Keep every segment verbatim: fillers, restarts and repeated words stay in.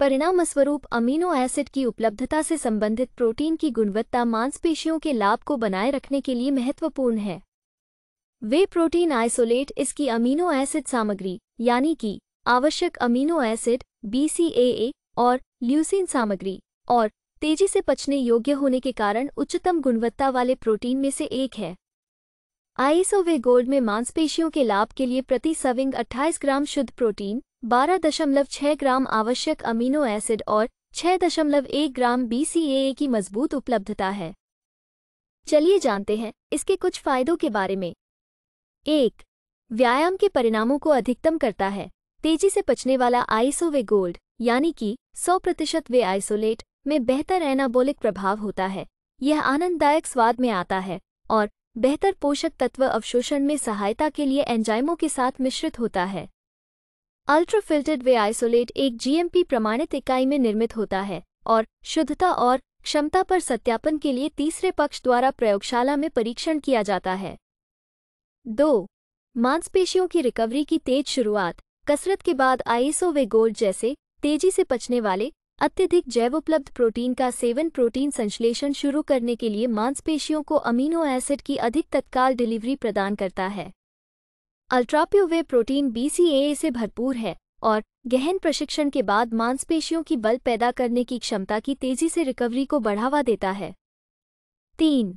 परिणामस्वरूप amino acid की उपलब्धता से संबंधित प्रोटीन की गुणवत्ता मांसपेशियों के लाभ को बनाए रखने के लिए महत्वपूर्ण है। वे प्रोटीन आइसोलेट इसकी अमीनो एसिड सामग्री यानी कि आवश्यक amino acid B C A A और ल्यूसीन सामग्री और तेजी से पचने योग्य होने के कारण उच्चतम गुणवत्ता वाले प्रोटीन में से एक है। आइसो वे गोल्ड में मांसपेशियों के लाभ के लिए प्रति सविंग अट्ठाईस ग्राम शुद्ध प्रोटीन, बारह दशमलव छह ग्राम आवश्यक अमीनो एसिड और छह दशमलव एक ग्राम बी सी ए ए की मजबूत उपलब्धता है। चलिए जानते हैं इसके कुछ फायदों के बारे में। एक व्यायाम के परिणामों को अधिकतम करता है। तेजी से पचने वाला आइसो वे गोल्ड यानी कि सौ प्रतिशत वे आइसोलेट में बेहतर एनाबोलिक प्रभाव होता है। यह आनंददायक स्वाद में आता है और बेहतर पोषक तत्व अवशोषण में सहायता के लिए एंजाइमों के साथ मिश्रित होता है। अल्ट्रा फिल्टर्ड वे आइसोलेट एक जी एम पी प्रमाणित इकाई में निर्मित होता है और शुद्धता और क्षमता पर सत्यापन के लिए तीसरे पक्ष द्वारा प्रयोगशाला में परीक्षण किया जाता है। दो मांसपेशियों की रिकवरी की तेज शुरुआत। कसरत के बाद आइसो वे गोल्ड जैसे तेजी से पचने वाले अत्यधिक जैवोपलब्ध प्रोटीन का सेवन प्रोटीन संश्लेषण शुरू करने के लिए मांसपेशियों को अमीनो एसिड की अधिक तत्काल डिलीवरी प्रदान करता है। अल्ट्राप्यू वे प्रोटीन बी सी ए ए से भरपूर है और गहन प्रशिक्षण के बाद मांसपेशियों की बल पैदा करने की क्षमता की तेजी से रिकवरी को बढ़ावा देता है। तीन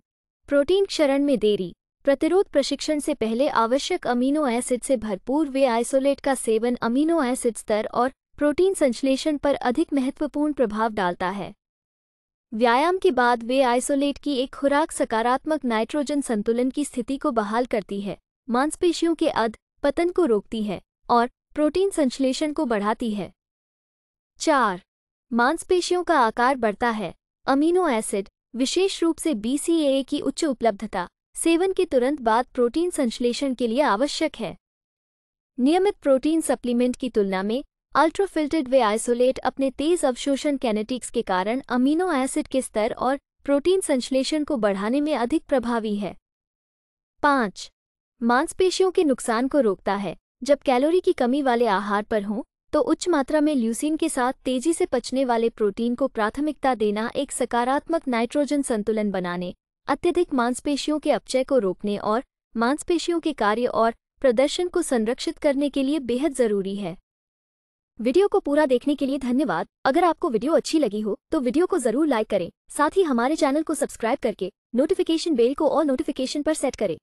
प्रोटीन क्षरण में देरी। प्रतिरोध प्रशिक्षण से पहले आवश्यक अमीनो एसिड से भरपूर वे आइसोलेट का सेवन अमीनो एसिड स्तर और प्रोटीन संश्लेषण पर अधिक महत्वपूर्ण प्रभाव डालता है। व्यायाम के बाद वे आइसोलेट की एक खुराक सकारात्मक नाइट्रोजन संतुलन की स्थिति को बहाल करती है, मांसपेशियों के अध पतन को रोकती है और प्रोटीन संश्लेषण को बढ़ाती है। चार मांसपेशियों का आकार बढ़ता है। अमीनो एसिड विशेष रूप से बी सी ए ए की उच्च उपलब्धता सेवन के तुरंत बाद प्रोटीन संश्लेषण के लिए आवश्यक है। नियमित प्रोटीन सप्लीमेंट की तुलना में अल्ट्रा फिल्टर्ड वे आइसोलेट अपने तेज अवशोषण कैनेटिक्स के कारण अमीनो एसिड के स्तर और प्रोटीन संश्लेषण को बढ़ाने में अधिक प्रभावी है। पाँच मांसपेशियों के नुकसान को रोकता है। जब कैलोरी की कमी वाले आहार पर हों तो उच्च मात्रा में ल्यूसीन के साथ तेजी से पचने वाले प्रोटीन को प्राथमिकता देना एक सकारात्मक नाइट्रोजन संतुलन बनाने, अत्यधिक मांसपेशियों के अपचय को रोकने और मांसपेशियों के कार्य और प्रदर्शन को संरक्षित करने के लिए बेहद ज़रूरी है। वीडियो को पूरा देखने के लिए धन्यवाद। अगर आपको वीडियो अच्छी लगी हो तो वीडियो को ज़रूर लाइक करें। साथ ही हमारे चैनल को सब्सक्राइब करके नोटिफिकेशन बेल को ऑल नोटिफिकेशन पर सेट करें।